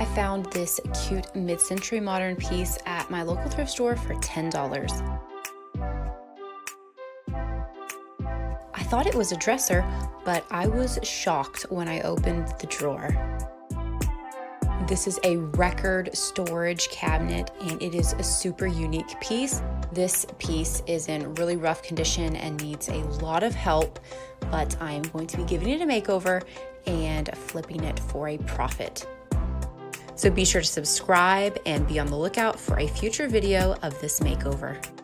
I found this cute mid-century modern piece at my local thrift store for $10. I thought it was a dresser, but I was shocked when I opened the drawer. This is a record storage cabinet, and it is a super unique piece. This piece is in really rough condition and needs a lot of help, but I'm going to be giving it a makeover and flipping it for a profit. So be sure to subscribe and be on the lookout for a future video of this makeover.